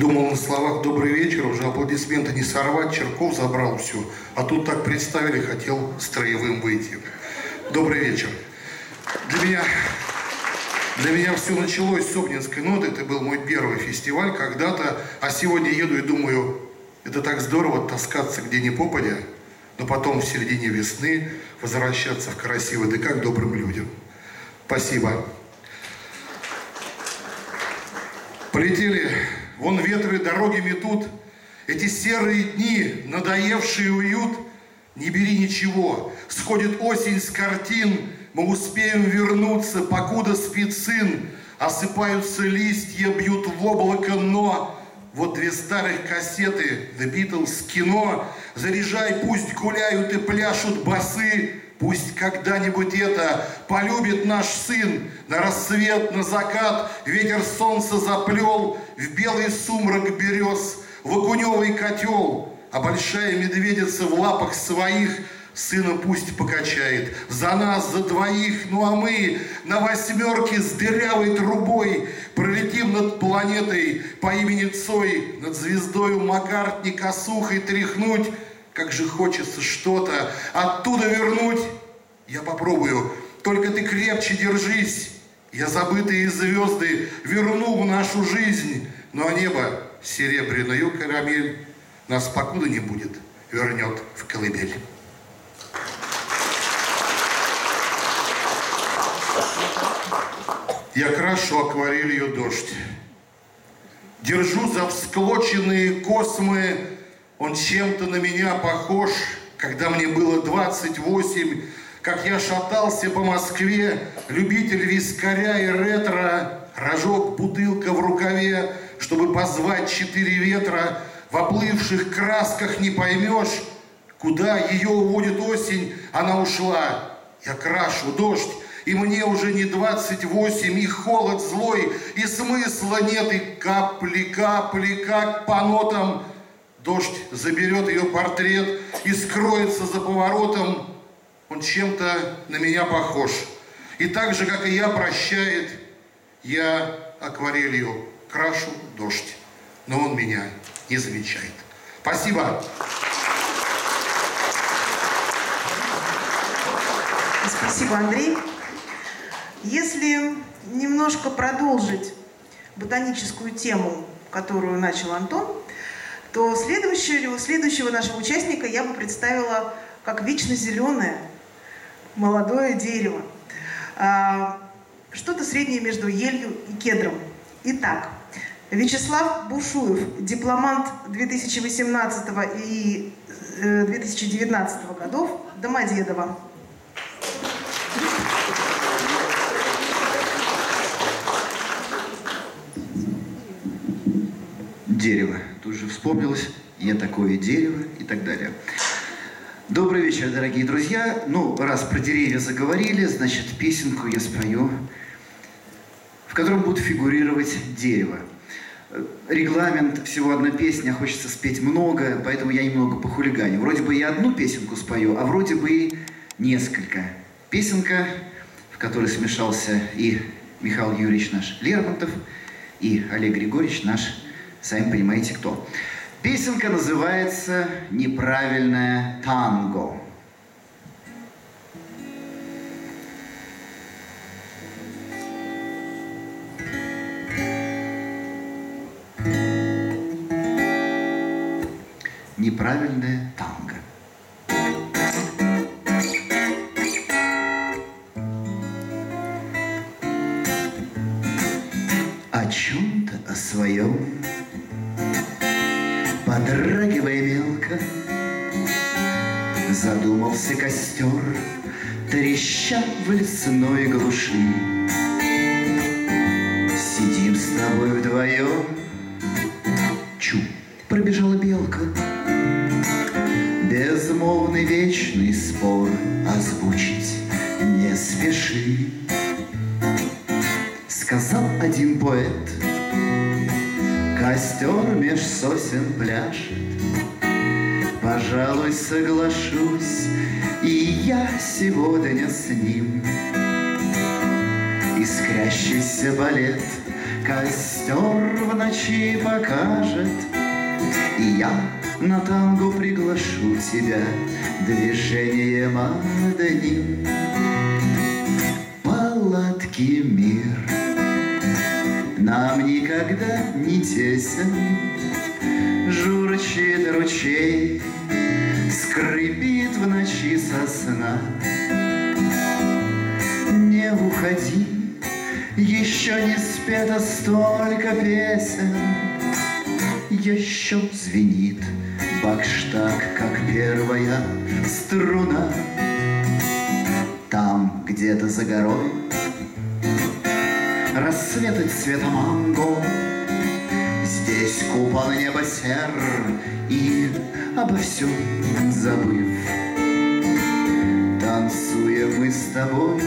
Думал на словах «добрый вечер», уже аплодисменты не сорвать, Чирков забрал все. А тут так представили, хотел строевым выйти. Добрый вечер. Для меня все началось с Обнинской ноты. Это был мой первый фестиваль когда-то. А сегодня еду и думаю, это так здорово таскаться где ни попадя, но потом в середине весны возвращаться в красивый ДК к добрым людям. Спасибо. Полетели, вон ветры дороги метут, эти серые дни, надоевший уют. Не бери ничего, сходит осень с картин, мы успеем вернуться, покуда спит сын. Осыпаются листья, бьют в облако, но... Вот две старых кассеты, The Beatles, кино. Заряжай, пусть гуляют и пляшут басы. Пусть когда-нибудь это полюбит наш сын. На рассвет, на закат ветер солнца заплел. В белый сумрак берез, в окуневый котел. А большая медведица в лапах своих сына пусть покачает. За нас, за двоих, ну а мы на восьмерке с дырявой трубой пролетим над планетой по имени Цой, над звездою Маккартни косухой тряхнуть. Как же хочется что-то оттуда вернуть. Я попробую, только ты крепче держись. Я забытые звезды верну в нашу жизнь. Ну а небо серебряную карамель нас покуда не будет вернет в колыбель. Я крашу акварелью дождь, держу за всклоченные космы. Он чем-то на меня похож. Когда мне было 28, как я шатался по Москве, любитель вискаря и ретро, рожок, бутылка в рукаве, чтобы позвать четыре ветра. В оплывших красках не поймешь, куда ее уводит осень. Она ушла, я крашу дождь. И мне уже не 28, и холод злой, и смысла нет, и капли, капли, как по нотам. Дождь заберет ее портрет и скроется за поворотом. Он чем-то на меня похож. И так же, как и я, прощает. Я акварелью крашу дождь, но он меня не замечает. Спасибо. Спасибо, Андрей. Если немножко продолжить ботаническую тему, которую начал Антон, то следующего нашего участника я бы представила как вечно зеленое молодое дерево. Что-то среднее между елью и кедром. Итак, Вячеслав Бушуев, дипломант 2018 и 2019 годов, Домодедово. Дерево. Тут же вспомнилось, я такое дерево и так далее. Добрый вечер, дорогие друзья. Ну, раз про деревья заговорили, значит, песенку я спою, в котором будут фигурировать дерево. Регламент, всего одна песня, хочется спеть много, поэтому я немного похулиганю. Вроде бы я одну песенку спою, а вроде бы и несколько. Песенка, в которой смешался и Михаил Юрьевич наш Лермонтов, и Олег Григорьевич наш, сами понимаете, кто. Песенка называется «Неправильное танго». Неправильное танго. О чем-то, о своем, подрагивая мелко, задумался костер, треща в лесной глуши. Сидим с тобой вдвоем. Чу, пробежала белка. Безмолвный вечный спор озвучить не спеши, сказал один поэт. Костер меж сосен пляшет, пожалуй, соглашусь, и я сегодня с ним. Искрящийся балет костер в ночи покажет, и я на танго приглашу тебя движением одним. Палатки мир нам никогда не тесен, журчит ручей, скрипит в ночи сосна. Не уходи, еще не спето столько песен, еще звенит бакштаг, как первая струна. Там, где-то за горой, рассвет и цвета манго, здесь купол неба сер, и обо всем забыв, танцуем мы с тобой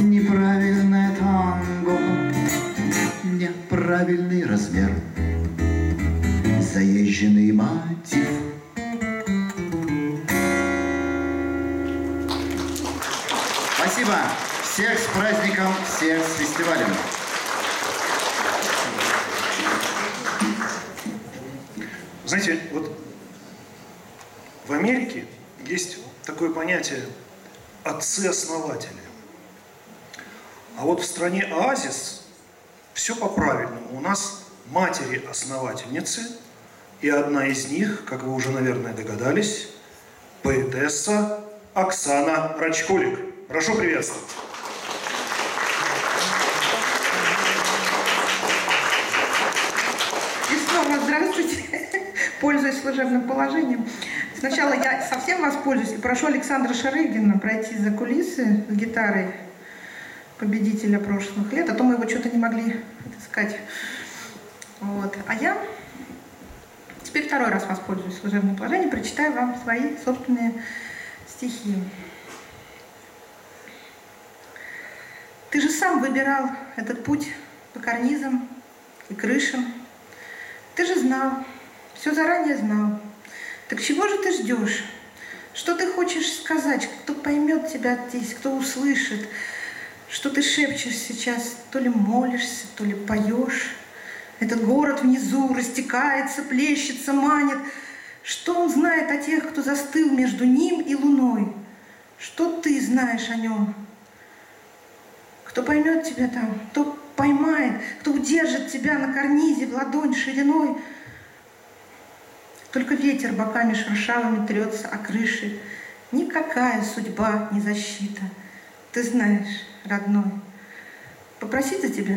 неправильное танго. Неправильный размер, заезженный мотив. Спасибо! Всех с праздником, всех с фестивалем! Знаете, вот в Америке есть такое понятие «отцы-основатели». А вот в стране оазис все по-правильному. У нас матери-основательницы, и одна из них, как вы уже, наверное, догадались, поэтесса Оксана Рачкулик. Прошу приветствовать. И снова здравствуйте. Пользуясь служебным положением. Сначала я совсем воспользуюсь и прошу Александра Шарыгина пройти за кулисы с гитарой победителя прошлых лет, а то мы его что-то не могли отыскать. Вот. А я теперь второй раз воспользуюсь служебным положением, прочитаю вам свои собственные стихи. Ты же сам выбирал этот путь по карнизам и крышам. Ты же знал, все заранее знал. Так чего же ты ждешь? Что ты хочешь сказать? Кто поймет тебя здесь, кто услышит? Что ты шепчешь сейчас? То ли молишься, то ли поешь. Этот город внизу растекается, плещется, манит. Что он знает о тех, кто застыл между ним и луной? Что ты знаешь о нем? Кто поймет тебя там, кто поймает, кто удержит тебя на карнизе в ладонь шириной? Только ветер боками шершавыми трется о крыши. Никакая судьба не защита. Ты знаешь, родной. Попросить за тебя?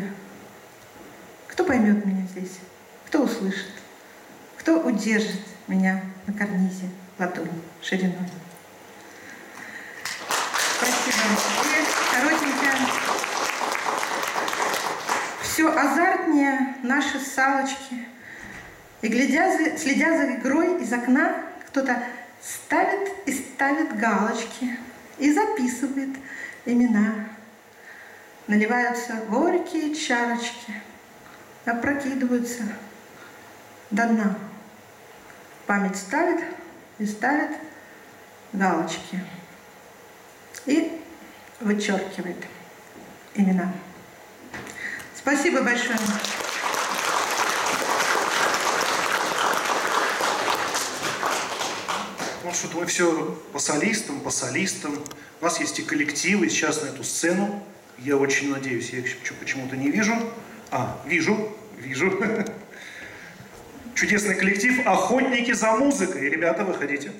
Кто поймет меня здесь? Кто услышит? Кто удержит меня на карнизе ладонь шириной? Спасибо. И коротенько. Все азартнее наши салочки. И следя за игрой из окна, кто-то ставит и ставит галочки, и записывает имена. Наливаются горькие чарочки, опрокидываются до дна. Память ставит и ставит галочки и вычеркивает имена. Спасибо большое. Ну, что-то мы все по солистам. У нас есть и коллективы. Сейчас на эту сцену, я очень надеюсь, я их почему-то не вижу. А, вижу. Чудесный коллектив «Охотники за музыкой». Ребята, выходите.